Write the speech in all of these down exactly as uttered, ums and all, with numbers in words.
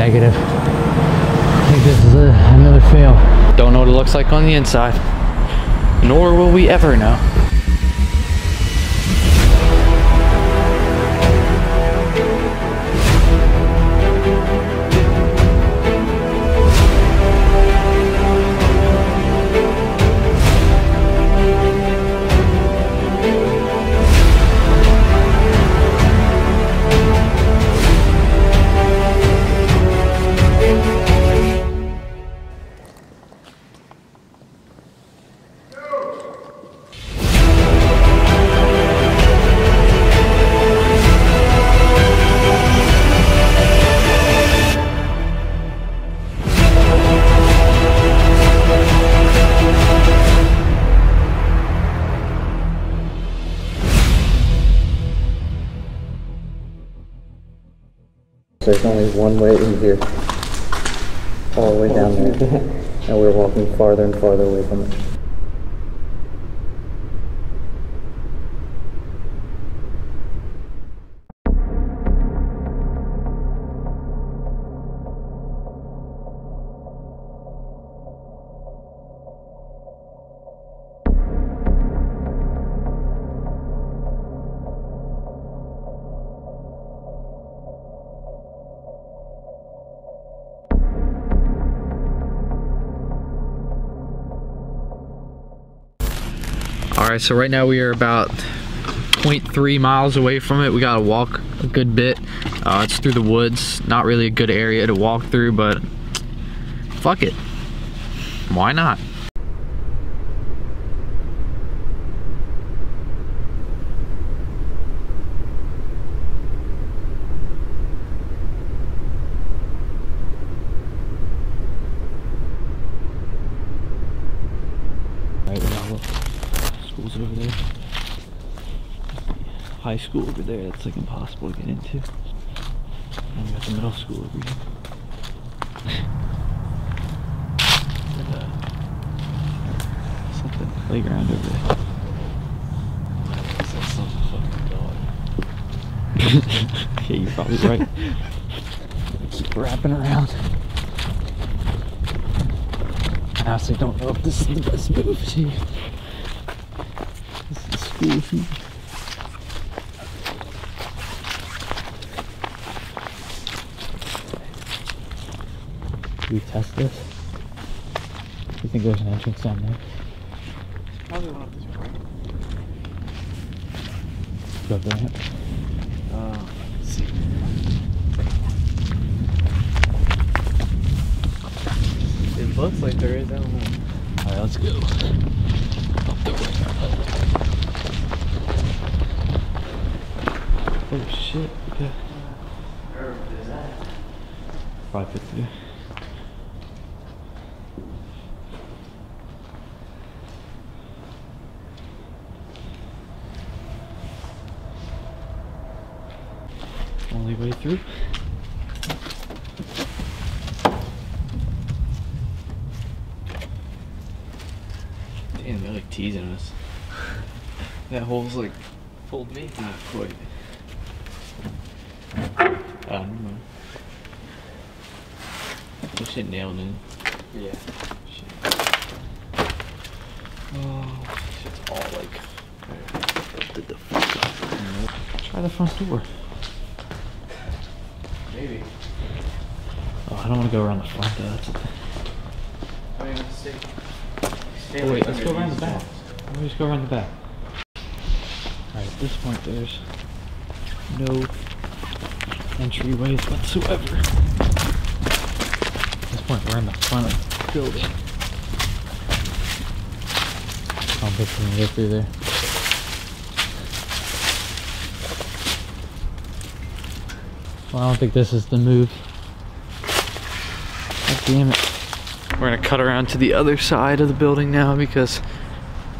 negative. I think this is a, another fail. Don't know what it looks like on the inside, nor will we ever know. There's only one way in here, all the way down there, and we're walking farther and farther away from it. Alright, so right now we are about point three miles away from it. We gotta walk a good bit. Uh, it's through the woods. Not really a good area to walk through, but fuck it. Why not? Over there. High school over there, that's like impossible to get into. And we got the middle school over here. And, uh, something playground over there. That's some fucking dog. Yeah, you're probably right. Keep wrapping around. I honestly don't know if this is the best move to you. Should we test this? You think there's an entrance down there? Probably one up this way. Go down it. Uh, let's see. It looks like there is, I don't know. Alright, let's go. Up the way. Up the way. Oh shit, okay. five fifty. Only way through. Damn, they're like teasing us. That hole's like pulled me. Not quite. I don't know. This shit nailed in. Yeah. Shit. Oh, shit's all like. Did the fuck up. Try the front door. Maybe. Oh, I don't want to go around the front though. That's I mean, let's stay. Stay oh, wait, let's go around the back. Let me just go around the back. Alright, at this point, there's no entryways whatsoever. At this point, we're in the front of the building. I don't think we can get through there. Well, I don't think this is the move. God damn it. We're gonna cut around to the other side of the building now, because,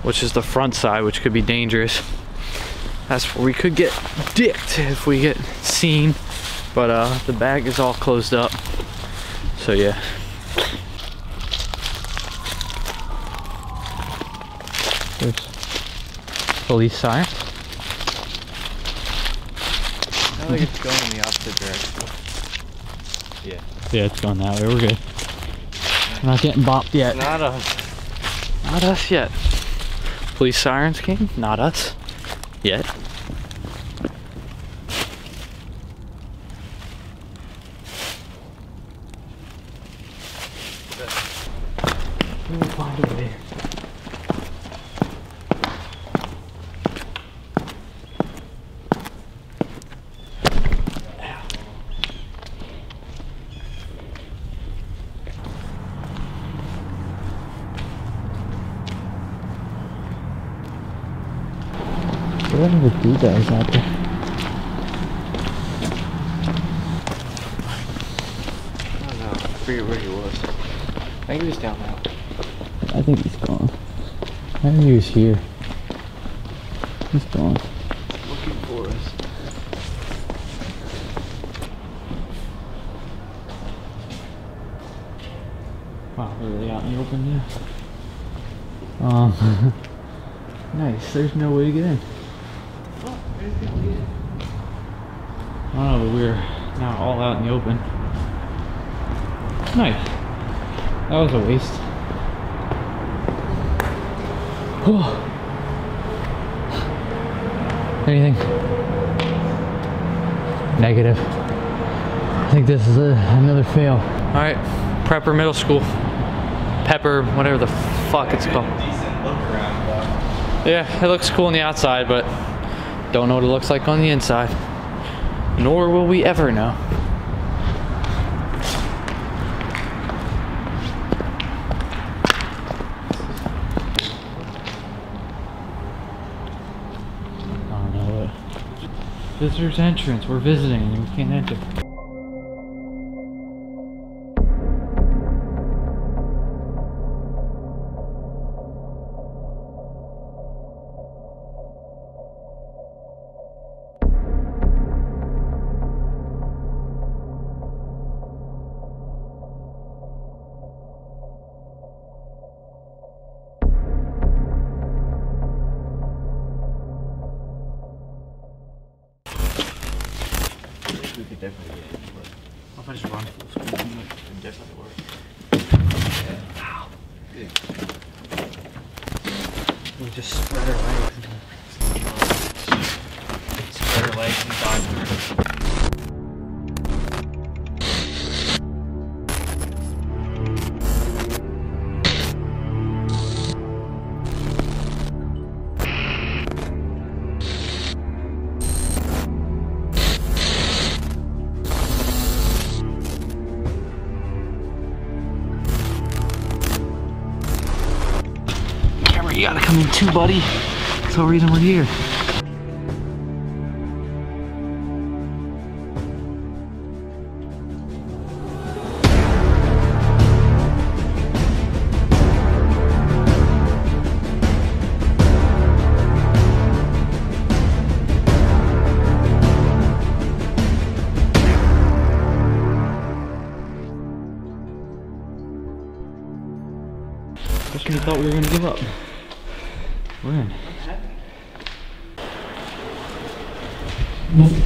which is the front side, which could be dangerous. That's where we could get dicked if we get seen, but uh, the bag is all closed up, so yeah. There's police siren. I think it's going in the opposite direction. Yeah. Yeah, it's gone that way. We're good. We're not getting bopped yet. Not us. Not us yet. Police sirens came. Not us. Yet. Let me find over here. What are the blue guys out there? I don't know. I forget where he was. I think he was down now. I think he's gone. I think he was here. He's gone. Looking for us. Wow, we're really out in the open now. Um, nice. There's no way to get in. I don't know, but we're now all out in the open. Nice. That was a waste. Whew. Anything? Negative. I think this is a, another fail. Alright, Pepper Middle School. Pepper, whatever the fuck it's called. Yeah, it looks cool on the outside, but don't know what it looks like on the inside. Nor will we ever know. I don't know what. Visitor's entrance. We're visiting and we can't enter. We could definitely get it, but I'll finish run full speed and it would definitely work. Yeah. Ow. Good. We just spread our legs and spread our legs and dodge through. You gotta come in too, buddy. That's the reason we're here. Just when you thought we were gonna give up. We're in. Nope.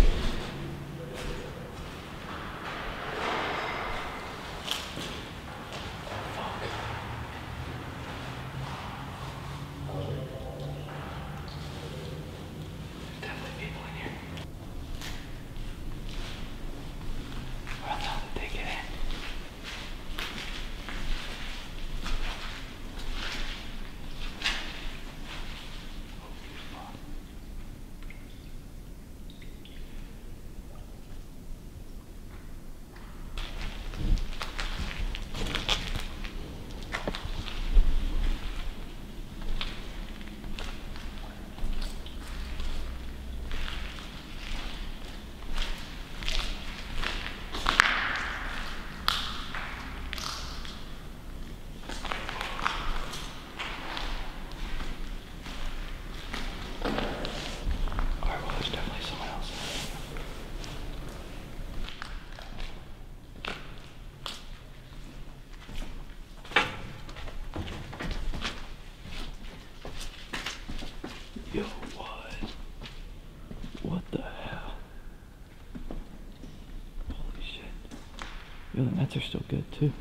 Yeah, the nets are still good too.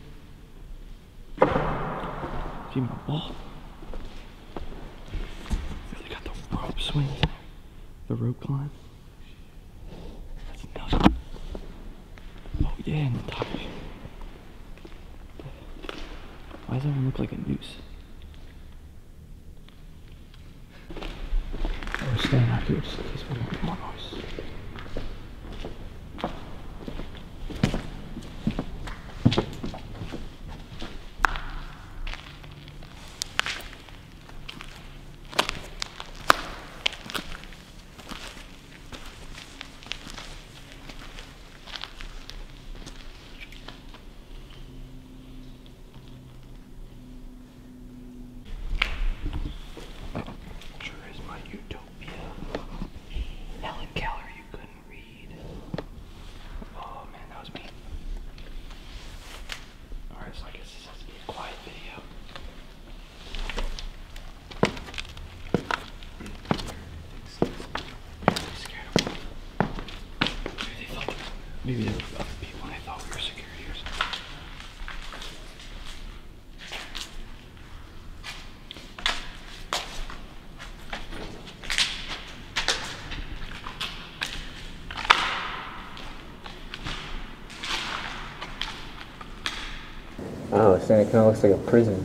See my ball? They got the rope swings in there. The rope climb. That's nothing. Oh yeah, and the top. Why does that one look like a noose? We're staying out here just in case we want more noise. Maybe there were other people and they thought we were security or something. Oh, so it kind of looks like a prison.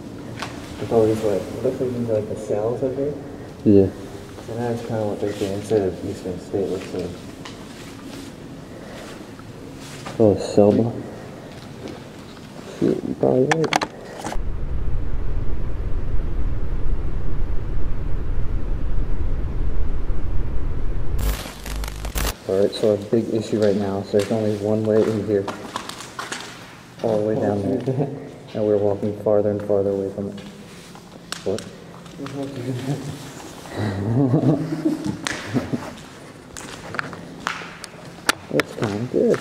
With all these like, it looks like these like the cells up here. Yeah. So that's kind of what the inside of Eastern State looks like. Oh, Selma. Shit, you're probably right. Alright, so our big issue right now, so there's only one way in here. All the way down there. And we're walking farther and farther away from it. What? That's kind of good.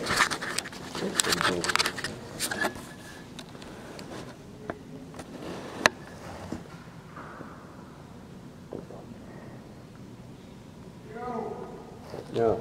Yeah.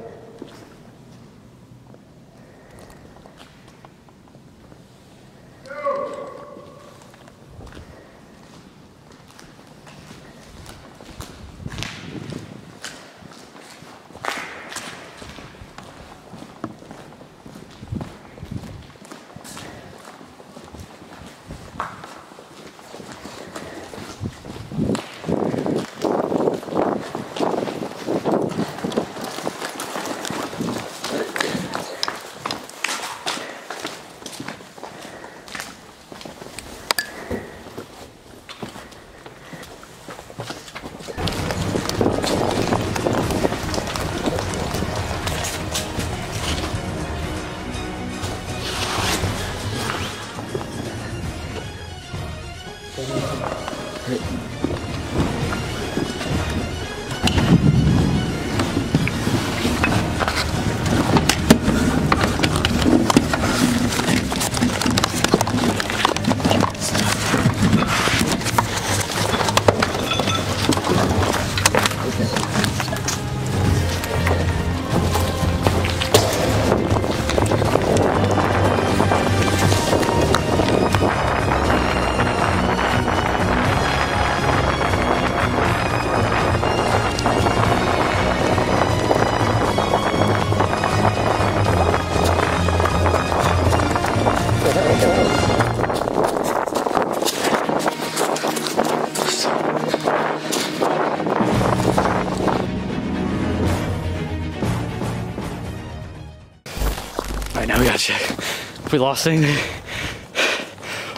Check. If we lost anything,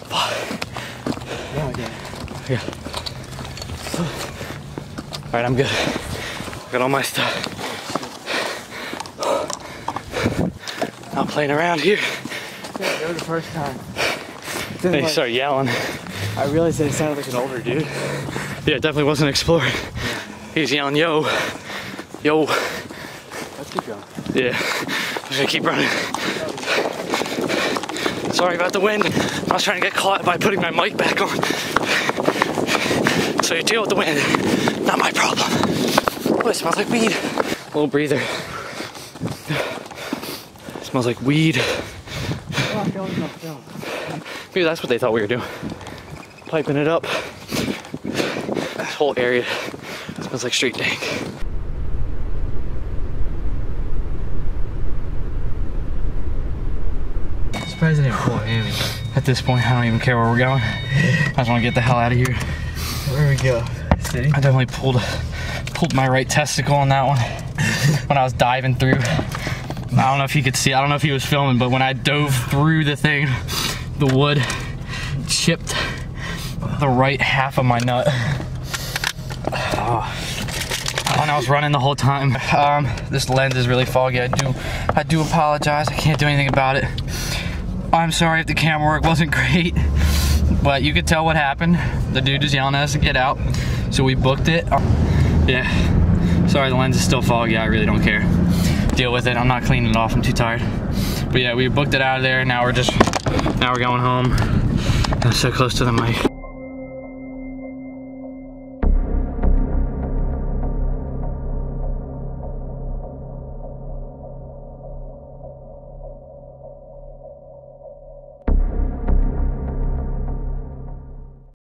no, okay. Yeah. All right, I'm good. I got all my stuff. Not playing around here. Yeah, it was the first time. Then they like, start yelling. I realized they sounded like an older dude. Yeah, it definitely wasn't exploring. Yeah. He was yelling, "Yo, yo." Let's keep going. Yeah, I'm gonna keep running. Sorry about the wind. I was trying to get caught by putting my mic back on. So you deal with the wind. Not my problem. Oh, it smells like weed. A little breather. It smells like weed. Oh, filling up film. Maybe that's what they thought we were doing. Piping it up. This whole area smells like street dank. I'm surprised they didn't pull Amy. At this point, I don't even care where we're going. I just want to get the hell out of here. Where we go? City? I definitely pulled pulled my right testicle on that one when I was diving through. I don't know if you could see. I don't know if he was filming, but when I dove through the thing, the wood chipped the right half of my nut. Oh. And I was running the whole time. Um, this lens is really foggy. I do, I do apologize. I can't do anything about it. I'm sorry if the camera work wasn't great, but you could tell what happened. The dude was yelling at us to get out, so we booked it. Yeah, sorry the lens is still foggy. I really don't care. Deal with it. I'm not cleaning it off. I'm too tired. But yeah, we booked it out of there. Now we're just, now we're going home. I'm so close to the mic.